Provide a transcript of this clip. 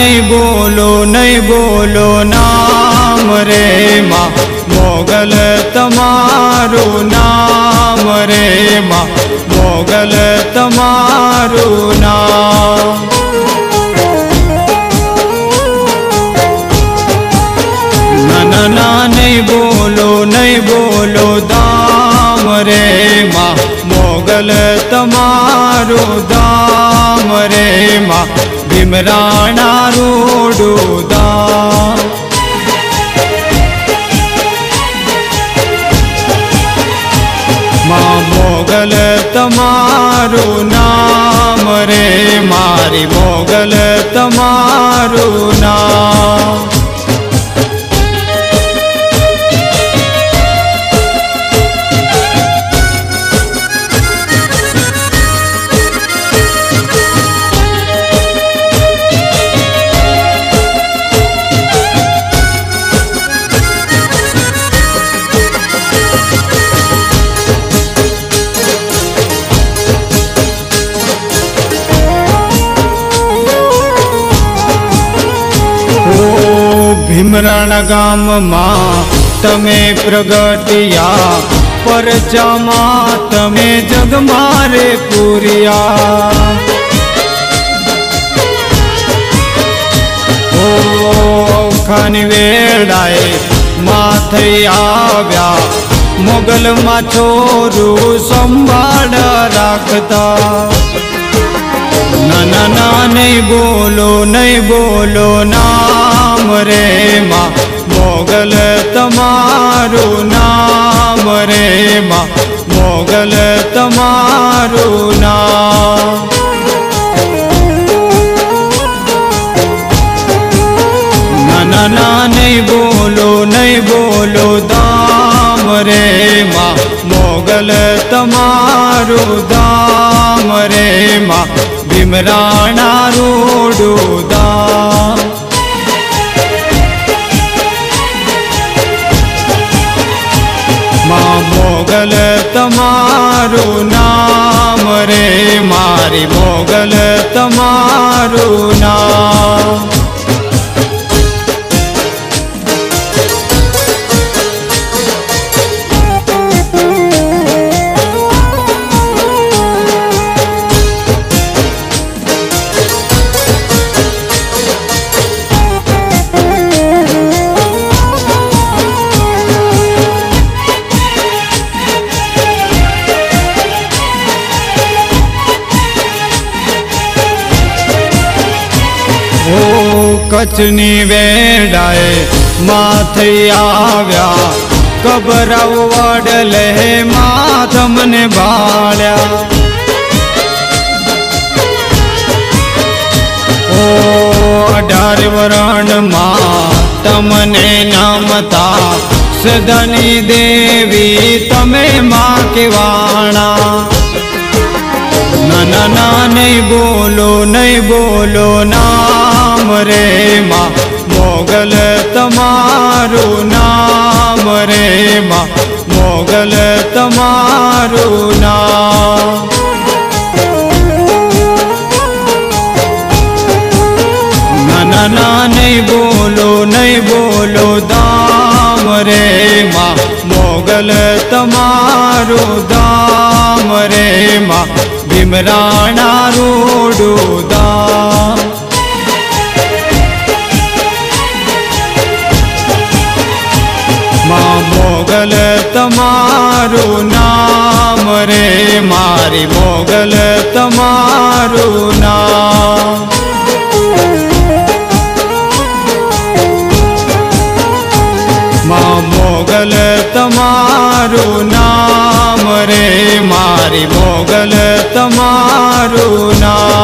नहीं बोलो नाम रे माँ मोगल तमारू नाम रे माँ मोगल तमारू नाम। ना नहीं बोलो दाम रे माँ मोगल तमारू दाम रे माँ भीमराणा रूडू दाम। माँ मोगल तमारू नाम रे मारी मोगल तमारू नाम। भीमराण गाम मां तमे प्रगटिया परचमा तमे जगमारे पूरिया। ओ खानी वेड़ाए माथे आव्या मोगल मा छोरू संभाड़ राखता। ना ना नहीं बोलो नाम रे माँ मोगल तमारू नाम रे माँ मोगल तमारू नाम। ना ना नहीं बोलो दाम रे माँ मोगल तमारू दाम रे माँ भीमराणा रूडू दाम। माँ मोगल तमारू नाम रे मारी मोगल तमारू नाम। कचनी वेड़ाए माथे आव्या कबरव वडले माधमने भाळ्या। ओ 18 वरण मा तमने नामता सदनी देवी तमे माँ के वाणा। ना नहीं बोलो नाम रे माँ मोगल तमारू नाम रे माँ मोगल तमारू नाम। ना नहीं बोलो दाम रे माँ मोगल तमारू दाम रे माँ भीमराणा रूडू दाम। माँ मोगल तमारू नाम रे मारी मोगल तमारू नाम। माँ मोगल तमारू नाम रे मारी मोगल तमारू नाम।